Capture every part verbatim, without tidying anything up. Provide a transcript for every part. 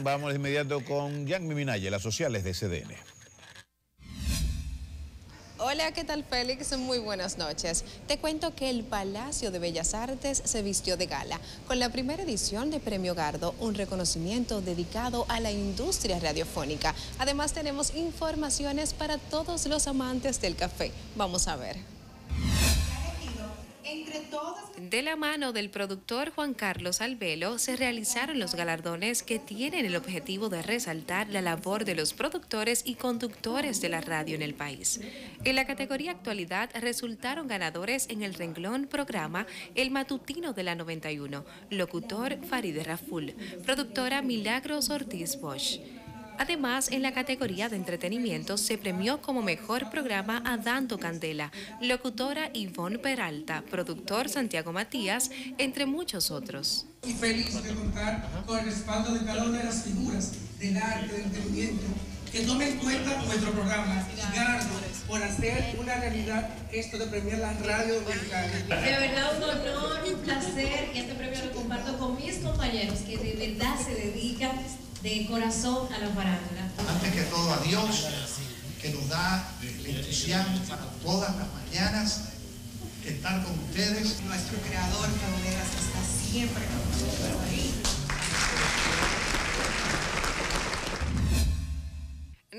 Vamos de inmediato con Yanmi Minaya, las sociales de C D N. Hola, ¿qué tal, Félix? Muy buenas noches. Te cuento que el Palacio de Bellas Artes se vistió de gala con la primera edición de Premio Gardo, un reconocimiento dedicado a la industria radiofónica. Además, tenemos informaciones para todos los amantes del café. Vamos a ver. De la mano del productor Juan Carlos Alvelo se realizaron los galardones que tienen el objetivo de resaltar la labor de los productores y conductores de la radio en el país. En la categoría actualidad resultaron ganadores en el renglón programa El Matutino de la noventa y uno, locutor Faride Raful, productora Milagros Ortiz Bosch. Además, en la categoría de entretenimiento se premió como mejor programa a Dando Candela, locutora Ivonne Peralta, productor Santiago Matías, entre muchos otros. Y feliz de contar con el respaldo de cada una de las figuras del arte, del entretenimiento, que tomen en cuenta nuestro programa, Gardo, por hacer una realidad esto de premiar la radio dominicana. De verdad, un honor, un placer, y este premio lo comparto con mis compañeros que de verdad se dedican de corazón a la farándula. Antes que todo, a Dios, que nos da el entusiasmo para todas las mañanas estar con ustedes. Nuestro creador, Caboderas, está siempre con nosotros ahí.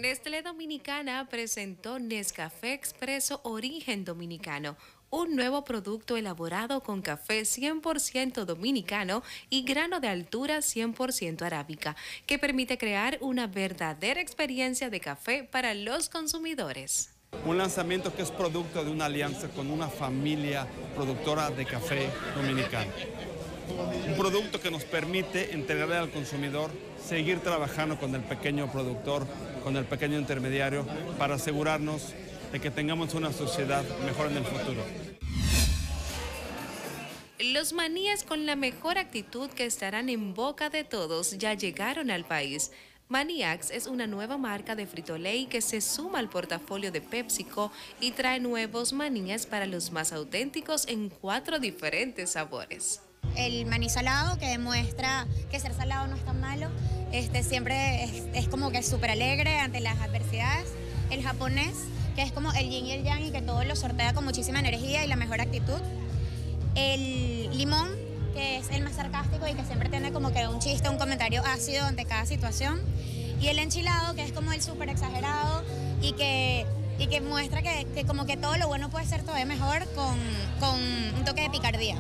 Nestlé Dominicana presentó Nescafé Expreso Origen Dominicano, un nuevo producto elaborado con café cien por ciento dominicano y grano de altura cien por ciento arábica, que permite crear una verdadera experiencia de café para los consumidores. Un lanzamiento que es producto de una alianza con una familia productora de café dominicano. Un producto que nos permite entregarle al consumidor, seguir trabajando con el pequeño productor, con el pequeño intermediario, para asegurarnos de que tengamos una sociedad mejor en el futuro. Los maníes con la mejor actitud que estarán en boca de todos ya llegaron al país. Maníax es una nueva marca de Frito-Lay que se suma al portafolio de PepsiCo y trae nuevos maníes para los más auténticos en cuatro diferentes sabores. El maní salado, que demuestra que ser salado no es tan malo, este, siempre es, es como que súper alegre ante las adversidades. El japonés, que es como el yin y el yang y que todo lo sortea con muchísima energía y la mejor actitud. El limón, que es el más sarcástico y que siempre tiene como que un chiste, un comentario ácido ante cada situación. Y el enchilado, que es como el súper exagerado y que, y que muestra que, que como que todo lo bueno puede ser todavía mejor con, con un toque de picardía.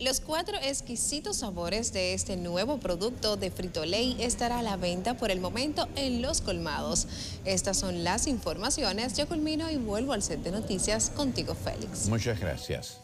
Los cuatro exquisitos sabores de este nuevo producto de Frito-Lay estará a la venta por el momento en los colmados. Estas son las informaciones. Yo culmino y vuelvo al set de noticias contigo, Félix. Muchas gracias.